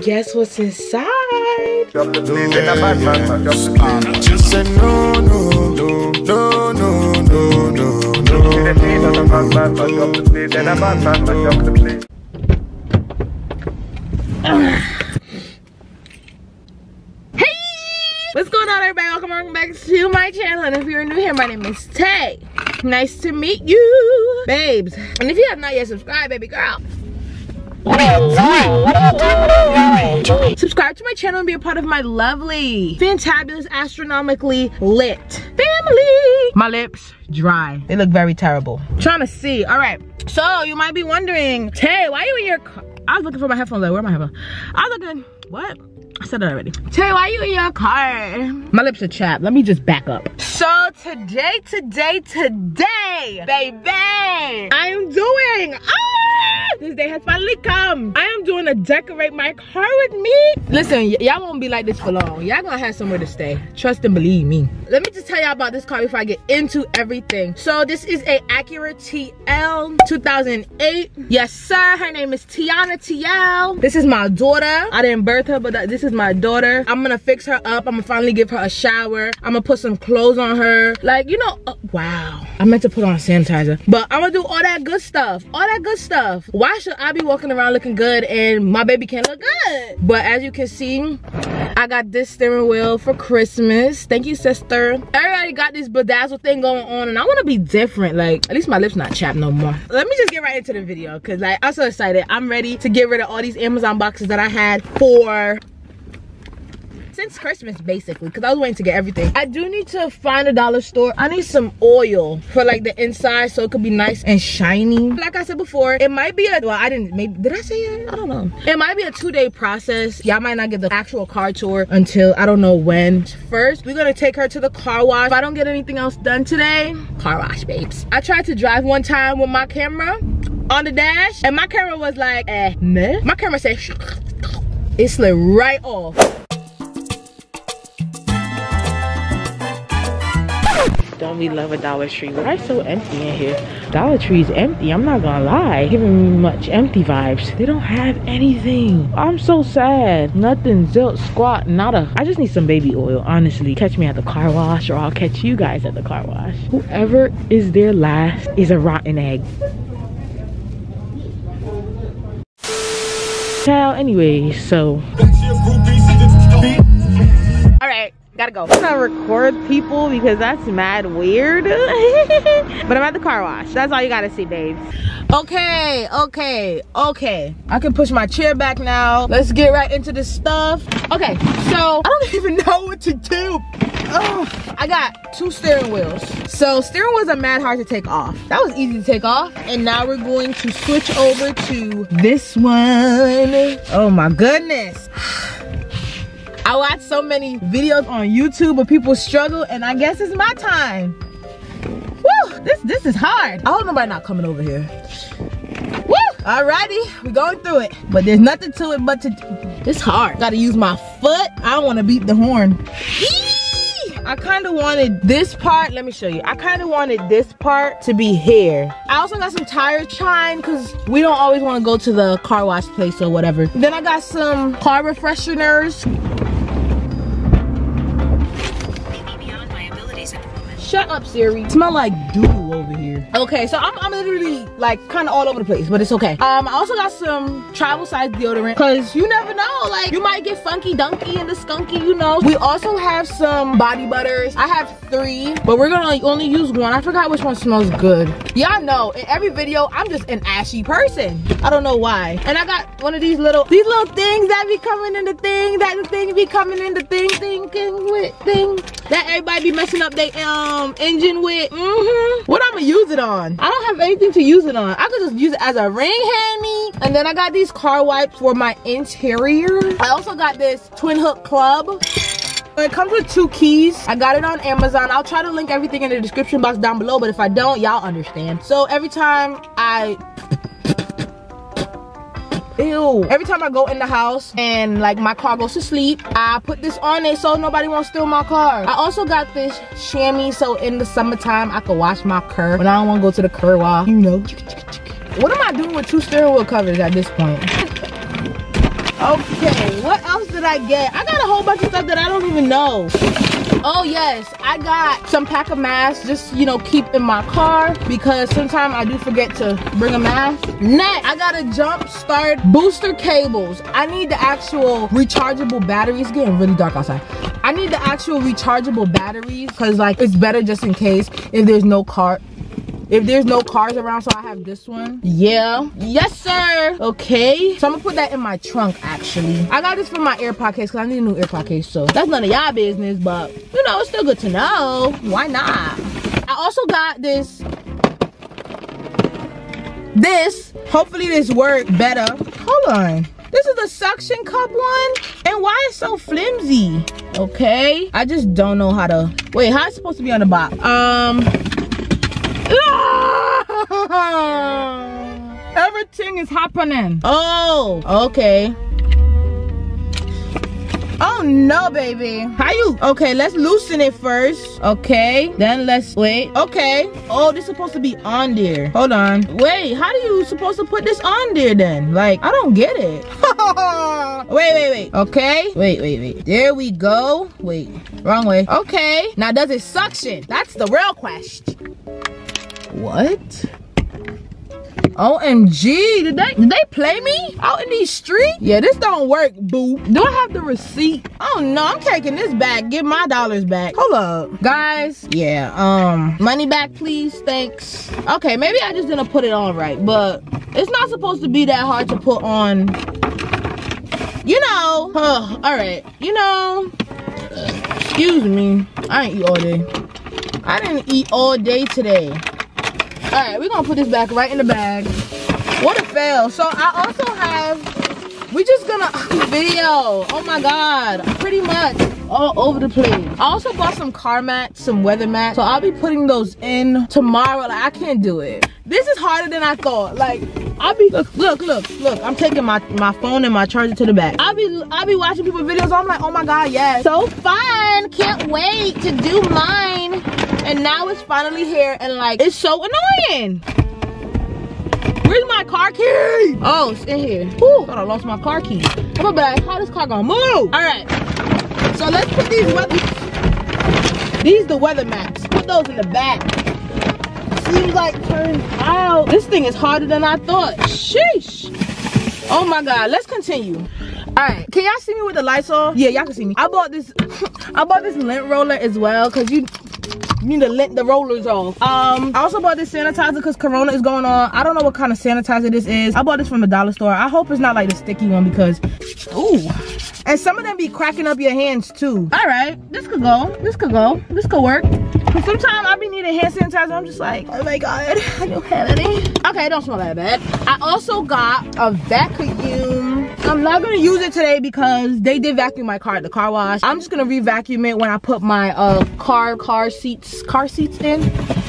Guess what's inside? Drop the beat in a bad man, drop the beat. Just say no, no, no, no, no, no, no. Drop the beat in a bad man, drop the beat in a bad man, drop the beat. Hey! What's going on, everybody? Welcome back to my channel. And if you're new here, my name is Tay. Nice to meet you, babes. And if you have not yet subscribed, baby girl. Subscribe to my channel and be a part of my lovely, fantabulous, astronomically lit family. My lips dry. They look very terrible. I'm trying to see. All right. So you might be wondering, Tay, why are you in your car? I was looking for my headphones. Like, where are my headphones? I was looking. What? I said that already. Tay, why are you in your car? My lips are chapped. Let me just back up. So today, baby, I am doing. This day has finally come. I am doing a decorate my car with me. Listen, y'all won't be like this for long. Y'all gonna have somewhere to stay. Trust and believe me. Let me just tell y'all about this car before I get into everything. So this is a Acura TL 2008. Yes, sir. Her name is Tiana TL. This is my daughter. I didn't birth her, but this is my daughter. I'm gonna fix her up. I'm gonna finally give her a shower. I'm gonna put some clothes on her. Like, you know, wow. I meant to put on sanitizer. But I'm gonna do all that good stuff. All that good stuff. Why should I be walking around looking good and my baby can't look good? But as you can see, I got this steering wheel for Christmas. Thank you, sister. Everybody got this bedazzle thing going on and I want to be different. Like, at least my lips not chapped no more. Let me just get right into the video because, like, I'm so excited. I'm ready to get rid of all these Amazon boxes that I had for... since Christmas, basically, because I was waiting to get everything. I do need to find a dollar store. I need some oil for, like, the inside so it could be nice and shiny. Like I said before, it might be a, well, I didn't, maybe, did I say it? I don't know. It might be a 2-day process. Y'all might not get the actual car tour until I don't know when. First, we're gonna take her to the car wash. If I don't get anything else done today, car wash, babes. I tried to drive one time with my camera on the dash, and my camera was like, eh, meh. My camera said, it slid right off. Don't we love a Dollar Tree? Why is it so empty in here? Dollar Tree's empty, I'm not gonna lie. Giving me much empty vibes. They don't have anything. I'm so sad. Nothing, zilch, squat, nada. I just need some baby oil, honestly. Catch me at the car wash or I'll catch you guys at the car wash. Whoever is there last is a rotten egg. Child, anyway, so. All right. Gotta go. I'm gonna record people because that's mad weird. But I'm at the car wash. That's all you gotta see, babes. Okay. I can push my chair back now. Let's get right into this stuff. Okay, so I don't even know what to do. Oh, I got 2 steering wheels. So steering wheels are mad hard to take off. That was easy to take off. And now we're going to switch over to this one. Oh my goodness. I watch so many videos on YouTube of people struggle, and I guess it's my time. Woo, this is hard. I hope nobody not coming over here. Woo, alrighty, we going through it. But there's nothing to it but to, it's hard. Gotta use my foot. I don't wanna beat the horn. I kind of wanted this part, let me show you. I kind of wanted this part to be here. I also got some tire chine because we don't always wanna go to the car wash place or whatever. Then I got some car refresheners. Shut up, Siri. Smell like doo over here. Okay, so I'm literally like kind of all over the place, but it's okay. I also got some travel size deodorant because you never know, like you might get funky dunky in the skunky, you know. We also have some body butters. I have 3, but we're gonna like, only use one. I forgot which one smells good. Y'all know in every video I'm just an ashy person. I don't know why. And I got one of these little things that be coming in the thing, that the thing be coming in the thing, that everybody be messing up they engine with. What I'm gonna use it on? I don't have anything to use it on. I could just use it as a ring handy. And then I got these car wipes for my interior. I also got this twin hook club. It comes with 2 keys. I got it on Amazon. I'll try to link everything in the description box down below, but if I don't, y'all understand. So every time I go in the house and like my car goes to sleep, I put this on it so nobody won't steal my car. I also got this chamois so in the summertime I can wash my curb when I don't want to go to the curb, you know. What am I doing with two steering wheel covers at this point? Okay, what else did I get? I got a whole bunch of stuff that I don't even know. Oh yes, I got some pack of masks, just, you know, keep in my car because sometimes I do forget to bring a mask. Next, I got a jump start booster cables. I need the actual rechargeable batteries. It's getting really dark outside. I need the actual rechargeable batteries because, like, it's better just in case if there's no car. If there's no cars around, so I have this one. Yeah. Yes, sir. Okay. So I'm gonna put that in my trunk, actually. I got this for my AirPod case, because I need a new AirPod case, so that's none of y'all business, but, you know, it's still good to know. Why not? I also got this. Hopefully this worked better. Hold on. This is the suction cup one, and why it's so flimsy? Okay. I just don't know how to, wait, how it's supposed to be on the box? Everything is happening. Oh, okay. Oh no, baby. How you? Okay, let's loosen it first. Okay, then let's wait. Okay. Oh, this is supposed to be on there. Hold on. Wait, how do you supposed to put this on there then? Like, I don't get it. Wait. Okay. Wait. There we go. Wait, wrong way. Okay. Now, does it suction? That's the real question. What? OMG, did they play me out in these streets? Yeah, this don't work, boo. Do I have the receipt? Oh no, I'm taking this back. Give my dollars back. Hold up, guys. Yeah, money back, please. Thanks. Okay, maybe I just didn't put it on right, but it's not supposed to be that hard to put on. You know, all right. You know, excuse me. I ain't eat all day. I didn't eat all day today. All right, we're gonna put this back right in the bag. What a fail. So I also have, we're just gonna video. Oh my God, pretty much all over the place. I also bought some car mats, some weather mats. So I'll be putting those in tomorrow. Like, I can't do it. This is harder than I thought. Like, I'll be, look. I'm taking my phone and my charger to the back. I'll be watching people's videos. I'm like, oh my God, yes. So fun, can't wait to do mine. And now it's finally here, and like, it's so annoying. Where's my car key? Oh, it's in here. Ooh, thought I lost my car key. I'm like, how this car gonna move? All right, so let's put these the weather mats. Put those in the back. Seems like, turns out, this thing is harder than I thought. Sheesh. Oh my God, let's continue. All right, can y'all see me with the lights off? Yeah, y'all can see me. I bought this lint roller as well, cause you need to let the rollers off. I also bought this sanitizer because Corona is going on. I don't know what kind of sanitizer this is. I bought this from the dollar store. I hope it's not like the sticky one because, ooh. And some of them be cracking up your hands too. All right, this could go. This could work. Because sometimes I be needing hand sanitizer. I'm just like, oh my God, I don't have any. Okay, it don't smell that bad. I also got a vacuum. I'm not gonna use it today because they did vacuum my car at the car wash. I'm just gonna re-vacuum it when I put my car seats in.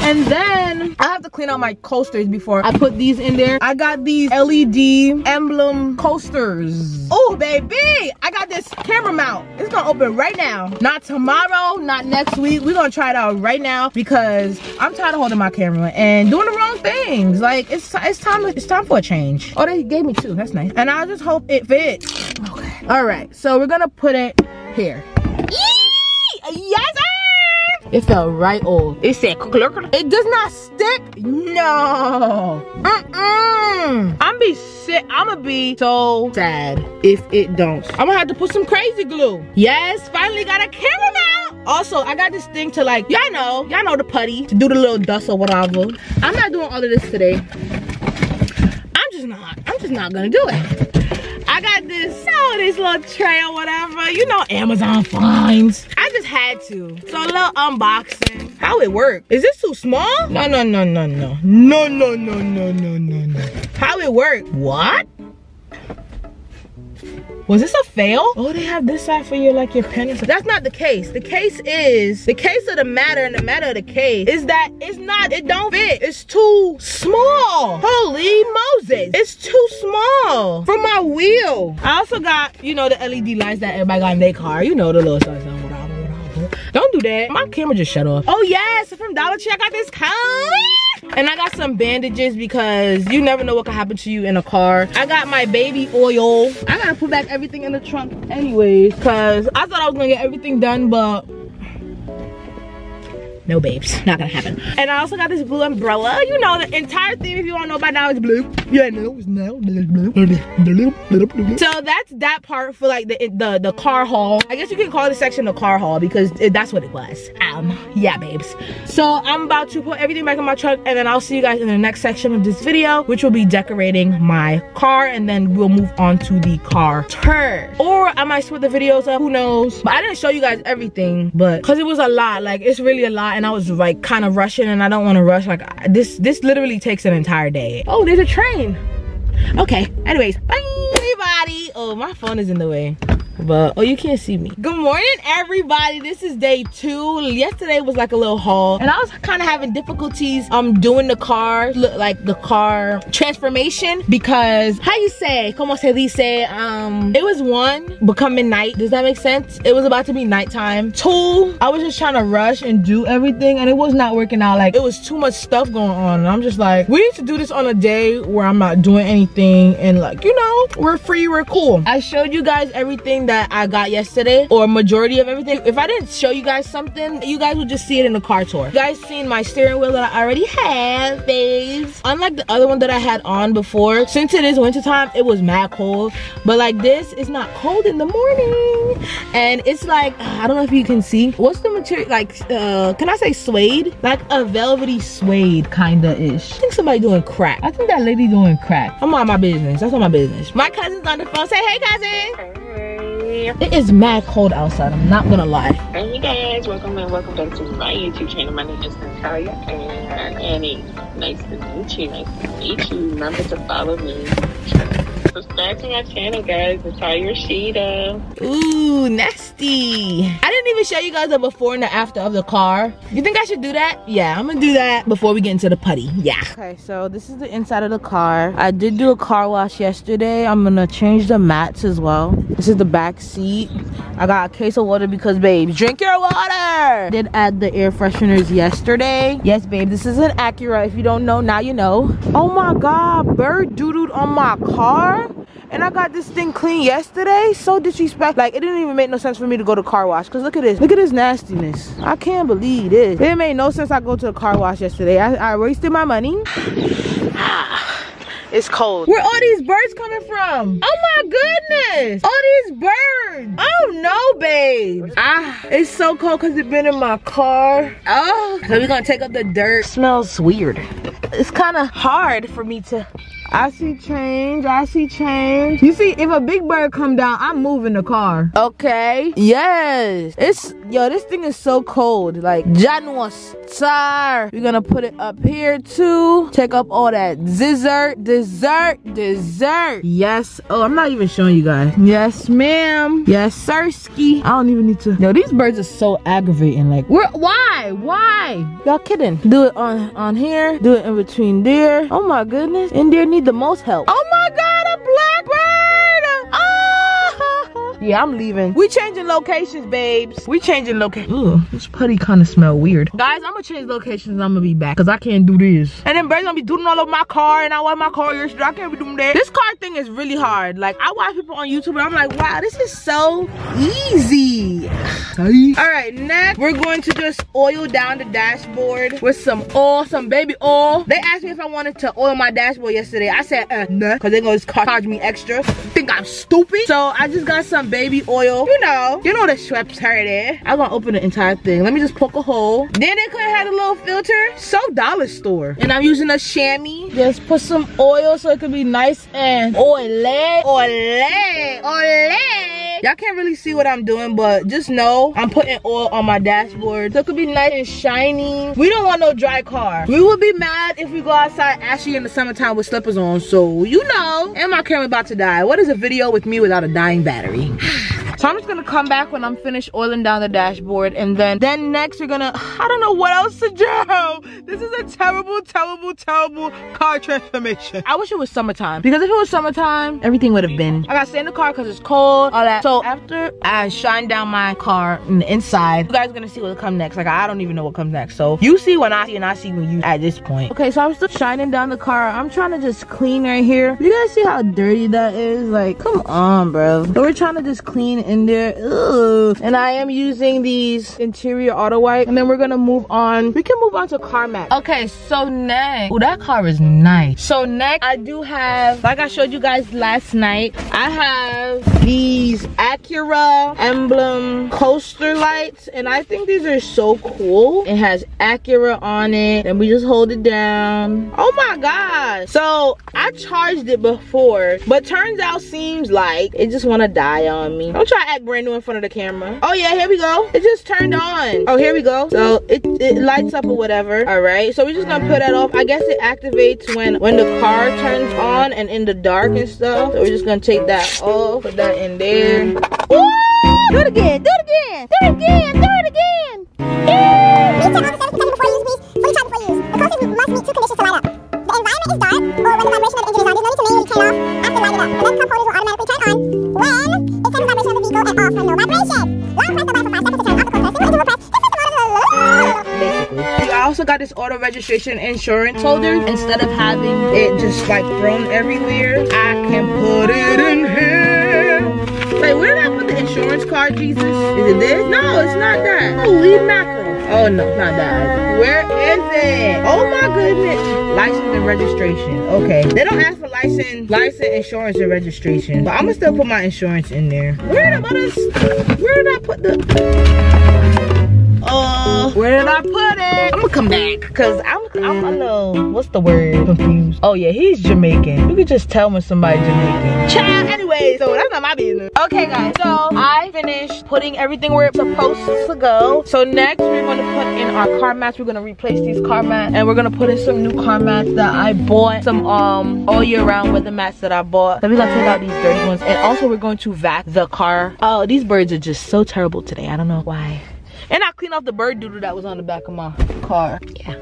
And then I have to clean out my coasters before I put these in there. I got these LED emblem coasters. Oh baby, I got this camera mount. It's gonna open right now. Not tomorrow, not next week. We're gonna try it out right now because I'm tired of holding my camera and doing the wrong things. Like, it's time for a change. Oh, they gave me two, that's nice. And I just hope it fits. Okay. All right, so we're gonna put it here. Yee! Yes, sir! It felt right old. It said, it does not stick. No. I'm be sick. I'ma be so sad if it don't. I'm gonna have to put some crazy glue. Yes, finally got a camera mount. Also, I got this thing to, like, y'all know the putty to do the little dust or whatever. I'm not doing all of this today. I'm just not gonna do it. I got this, oh, this little tray or whatever. You know, Amazon finds. I just had to. So a little unboxing. How it work? Is this too small? No. No. How it work? What? Was this a fail? Oh, they have this side for your, like, your pen. That's not the case. The matter of the case is that it's not, it don't fit. It's too small. Holy Moses. It's too small for my wheel. I also got, you know, the LED lights that everybody got in their car. You know, the little stuff. Don't do that. My camera just shut off. Oh yes, from Dollar Tree I got this coat. And I got some bandages because you never know what could happen to you in a car. I got my baby oil. I gotta put back everything in the trunk anyways, cause I thought I was gonna get everything done, but no babes, not gonna happen. And I also got this blue umbrella. You know, the entire theme, if you don't know by now, is blue. Yeah, no, it's now. So that's that part for like the car haul. I guess you can call this section the car haul because that's what it was. Yeah, babes. So I'm about to put everything back in my truck and then I'll see you guys in the next section of this video, which will be decorating my car, and then we'll move on to the car tour. Or I might split the videos up, who knows? But I didn't show you guys everything, but because it was a lot, like it's really a lot. And I was like kind of rushing, and I don't want to rush. Like this literally takes an entire day. Oh, there's a train. Okay, anyways, bye everybody. Oh, my phone is in the way, but oh, you can't see me. Good morning everybody, this is day 2. Yesterday was like a little haul, and I was kind of having difficulties doing the car look, like the car transformation, because how you say, como se dice, it was one, becoming night. Does that make sense? It was about to be nighttime. 2, I was just trying to rush and do everything, and it was not working out. Like it was too much stuff going on, and I'm just like, we need to do this on a day where I'm not doing anything, and like, you know, we're free, we're cool. I showed you guys everything that I got yesterday, or majority of everything. If I didn't show you guys something, you guys would just see it in the car tour. You guys seen my steering wheel that I already have, babes. Unlike the other one that I had on before, since it is wintertime, it was mad cold. But like this, it's not cold in the morning. And it's like, I don't know if you can see. What's the material, like, can I say suede? Like a velvety suede kinda-ish. I think somebody doing crack. I think that lady doing crack. I'm on my business, that's on my business. My cousin's on the phone, say hey cousin. It is mad cold outside, I'm not gonna lie. Hey you guys, welcome and welcome back to my YouTube channel. My name is Natalia, and Annie, nice to meet you, nice to meet you. Remember to follow me. Subscribe to my channel, guys. Natalia Rashida. Ooh, nasty. I didn't even show you guys the before and the after of the car. You think I should do that? Yeah, I'm gonna do that before we get into the putty. Yeah. Okay, so this is the inside of the car. I did do a car wash yesterday. I'm gonna change the mats as well. This is the back seat. I got a case of water because, babe, drink your water. I did add the air fresheners yesterday. Yes, babe, this is an Acura. If you don't know, now you know. Oh my God, bird doodled on my car. And I got this thing clean yesterday. So disrespect. Like, it didn't even make no sense for me to go to car wash. Because look at this. Look at this nastiness. I can't believe this. It made no sense I go to the car wash yesterday. I wasted my money. It's cold. Where all these birds coming from? Oh my goodness. All these birds. Oh no, babe. It's so cold because it's been in my car. Oh. So we're going to take up the dirt. It smells weird. It's kind of hard for me to... I see change, I see change. You see, if a big bird come down, I'm moving the car. Okay. Yes. It's, yo, this thing is so cold. Like, Januar. We're gonna put it up here too. Take up all that dessert. Yes. Oh, I'm not even showing you guys. Yes, ma'am. Yes, sirski. I don't even need to. Yo, these birds are so aggravating. Like, why? Y'all kidding. Do it on here. Do it in between there. Oh my goodness. In there need the most help. Oh my God, a blackbird! Oh! Yeah, I'm leaving. We changing locations, babes. We changing locations. Ooh, this putty kind of smell weird. Guys, I'm gonna change locations and I'm gonna be back because I can't do this. And then birds gonna be doing all over my car, and I wipe my car yesterday. I can't be doing that. This car thing is really hard. Like, I watch people on YouTube and I'm like, wow, this is so easy. All right, next, we're going to just oil down the dashboard with some oil, some baby oil. They asked me if I wanted to oil my dashboard yesterday. I said, nah, because they're going to charge me extra. Think I'm stupid. So I just got some baby oil. You know the Schweppes her there. I'm going to open the entire thing. Let me just poke a hole. Then they could have had a little filter. So Dollar Store. And I'm using a chamois. Just put some oil so it could be nice and oily. Y'all can't really see what I'm doing, but just know I'm putting oil on my dashboard so it could be nice and shiny. We don't want no dry car. We would be mad if we go outside ashy in the summertime with slippers on, so you know. And my camera about to die. What is a video with me without a dying battery? So I'm just gonna come back when I'm finished oiling down the dashboard, and then next we're gonna, I don't know what else to do. This is a terrible, terrible, terrible car transformation. I wish it was summertime, because if it was summertime, everything would have been. I gotta stay in the car because it's cold, all that. So after I shine down my car in the inside, you guys are gonna see what comes next. Like, I don't even know what comes next. So you see when I see, and I see when you at this point. Okay, so I'm still shining down the car. I'm trying to just clean right here. You guys see how dirty that is? Like, come on, bro. But we're trying to just clean in there. Ugh. And I am using these interior auto wipe. And then we're gonna move on. We can move on to CarMax. Okay, so next. Oh, that car is nice. So next, I do have, like I showed you guys last night, I have these Acura emblem coaster lights. And I think these are so cool. It has Acura on it. And we just hold it down. Oh my god. So I charged it before, but turns out seems like it just wanna die on me. Don't try to act brand new in front of the camera. Oh yeah, here we go. It just turned on. Oh, here we go. So it lights up or whatever. All right, so we're just gonna put that off. I guess it activates when the car turns on and in the dark and stuff. So we're just gonna take that off, put that in there. Ooh! Do it again, do it again, do it again, do it again. Yeah. Please turn off the service condition before you use, please. Fully charged before you use. The coaster must meet two conditions to light up. The environment is dark, or when the vibration of the engine is on, there's no need to manually turn off after lighting up. The left components will automatically turn on when it sends the vibration of the vehicle and off when no vibration. Long press the button for 5 seconds to turn off the coaster. Single press, this is the motor. Basically. I also got this auto registration insurance holder. Instead of having it just like thrown everywhere, I can put it in here. Wait, where did I put the insurance card, Jesus? Is it this? No, it's not that. Holy mackerel. Oh no, not that. Where is it? Oh my goodness. License and registration. Okay. They don't ask for license, insurance, and registration. But I'm gonna still put my insurance in there. Where did I put the? Where did I put it? I'm gonna come back because I'm a little, what's the word? Confused. Oh yeah, he's Jamaican. You can just tell when somebody's Jamaican. Child, anyway, so that's not my business. Okay guys, so I finished putting everything where it's supposed to go. So next we're gonna put in our car mats. We're gonna replace these car mats, and we're gonna put in some new car mats that I bought. Some all year round weather mats that I bought. Then we're gonna take out these dirty ones, and also we're going to vac the car. Oh, these birds are just so terrible today. I don't know why. And I cleaned off the bird doodle that was on the back of my car. Yeah.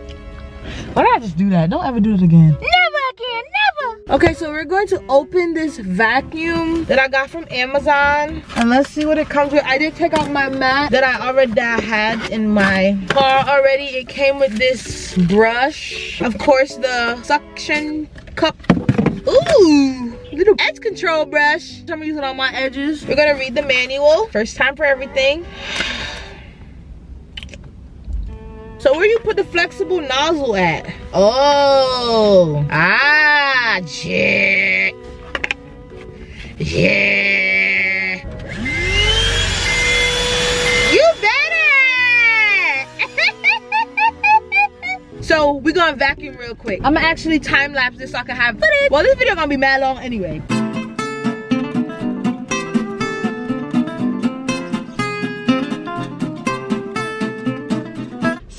Why did I just do that? Don't ever do it again. Never again, never! Okay, so we're going to open this vacuum that I got from Amazon. And let's see what it comes with. I did take out my mat that I had in my car already. It came with this brush. Of course, the suction cup. Ooh! Little edge control brush. I'm gonna use it on my edges. We're gonna read the manual. First time for everything. So where you put the flexible nozzle at? Oh, ah, yeah, yeah. You better. So we're gonna vacuum real quick. I'm gonna actually time lapse this so I can have footage. Well, this video gonna be mad long anyway.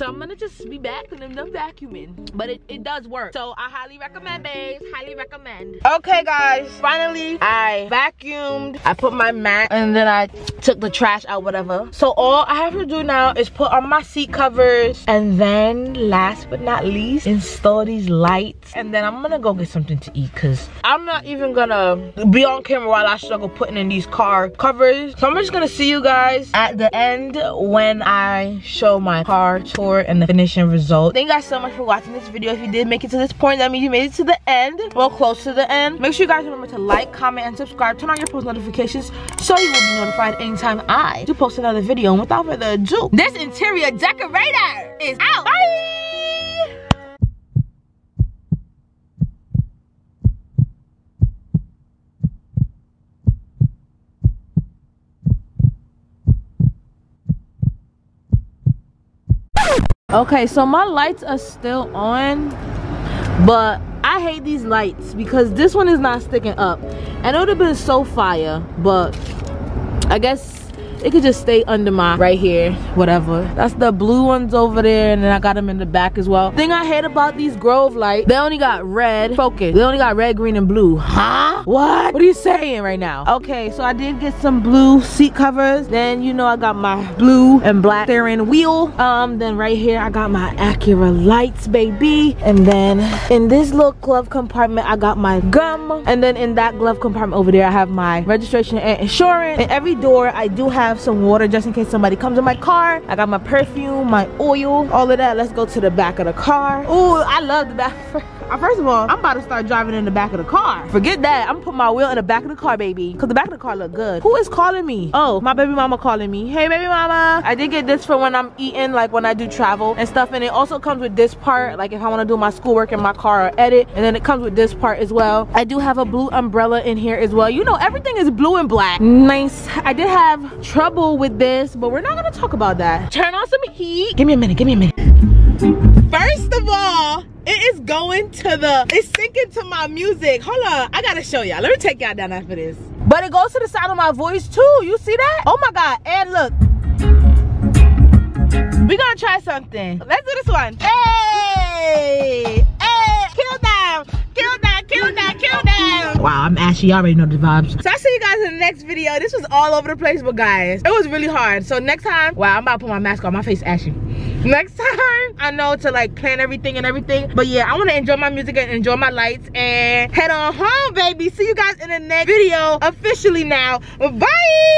I'm gonna just be back and I'm done vacuuming. But it does work. So I highly recommend, babes. Highly recommend. Okay guys, finally I vacuumed. I put my mat and then I took the trash out, whatever. So all I have to do now is put on my seat covers. And then last but not least, install these lights. And then I'm gonna go get something to eat because I'm not even gonna be on camera while I struggle putting in these car covers. So I'm just gonna see you guys at the end when I show my car tour and the finishing result. Thank you guys so much for watching this video. If you did make it to this point, that means you made it to the end. Well, close to the end. Make sure you guys remember to like, comment, and subscribe. Turn on your post notifications so you will be notified anytime I do post another video. And without further ado, this interior decorator is out. Bye! Okay, so my lights are still on, but I hate these lights because this one is not sticking up. And it would have been so fire, but I guess it could just stay under my right here, whatever. That's the blue ones over there, and then I got them in the back as well. Thing I hate about these Grove lights, they only got red, focus. They only got red, green, and blue. Huh? What are you saying right now? Okay, so I did get some blue seat covers. Then, you know, I got my blue and black steering wheel. Then right here, I got my Acura lights, baby. And then in this little glove compartment, I got my gum. And then in that glove compartment over there, I have my registration and insurance. In every door, I do have some water just in case somebody comes in my car. I got my perfume, my oil, all of that. Let's go to the back of the car. Ooh, I love the back. First of all, I'm about to start driving in the back of the car. Forget that. I'm gonna put my wheel in the back of the car, baby. Because the back of the car look good. Who is calling me? Oh, my baby mama calling me. Hey, baby mama. I did get this for when I'm eating, like when I do travel and stuff. And it also comes with this part, like if I want to do my schoolwork in my car or edit. And then it comes with this part as well. I do have a blue umbrella in here as well. You know, everything is blue and black. Nice. I did have trouble with this, but we're not going to talk about that. Turn on some heat. Give me a minute. Give me a minute. First of all, it is going to the, it's syncing to my music. Hold on, I gotta show y'all. Let me take y'all down after this. But it goes to the sound of my voice too. You see that? Oh my God, and look. We're gonna try something. Let's do this one. Hey, hey, kill down, kill down, kill down, kill down. Wow, I'm ashy, you already know the vibes. So I'll see you guys in the next video. This was all over the place, but guys, it was really hard. So next time, wow, I'm about to put my mask on, my face ashy. Next time, I know to like plan everything and everything. But yeah, I want to enjoy my music and enjoy my lights and head on home, baby. See you guys in the next video officially now. Bye!